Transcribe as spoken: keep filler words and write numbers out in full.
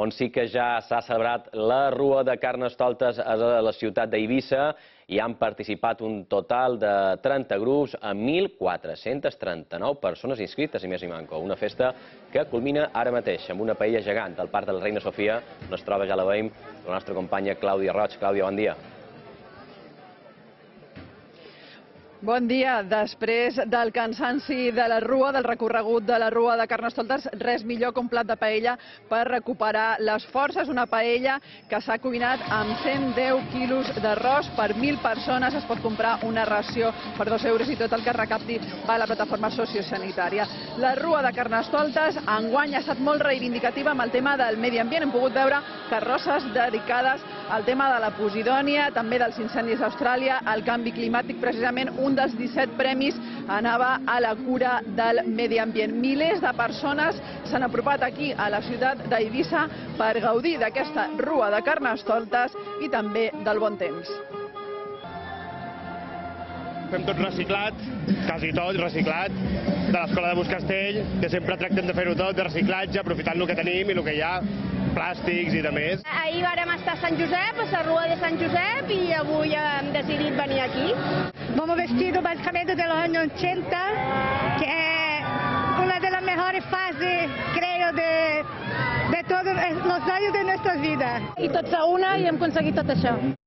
on sí que ja s'ha celebrat la rua de Carnestoltes a la ciutat d'Eivissa i han participat un total de trenta grups amb mil quatre-centes trenta-nou persones inscrites, i més i manco. Una festa que culmina ara mateix amb una paella gegant al Parc de la Reina Sofia, on es troba, ja la veiem, la nostra companya Clàudia Roig. Clàudia, bon dia. Bon dia. Després del cansanci de la rua, del recorregut de la rua de Carnestoltes, res millor que un plat de paella per recuperar les forces. Una paella que s'ha cuinat amb cent deu quilos d'arròs per mil persones. Es pot comprar una ració per dos euros i tot el que recapti va a la plataforma sociosanitària. La rua de Carnestoltes enguany ha estat molt reivindicativa amb el tema del medi ambient. Hem pogut veure carrosses dedicades al tema de la Posidònia, també dels incendis d'Austràlia, el canvi climàtic. Precisament un dels disset premis anava a la cura del medi ambient. Milers de persones s'han apropat aquí a la ciutat d'Eivissa per gaudir d'aquesta rua de Carnestoltes i també del bon temps. Fem tot reciclat, quasi tot reciclat, de l'escola de Buscastell, que sempre tractem de fer-ho tot, de reciclatge, aprofitant el que tenim i el que hi ha, plàstics i de més. Ahir vàrem estar a Sant Josep, a la rua de Sant Josep, i avui hem decidit venir aquí. Vamos vestidos básicamente de los años ochenta, que es una de las mejores fases, creo, de, de todos los años de nuestras vidas. Y tots a una i hem aconseguit tot això.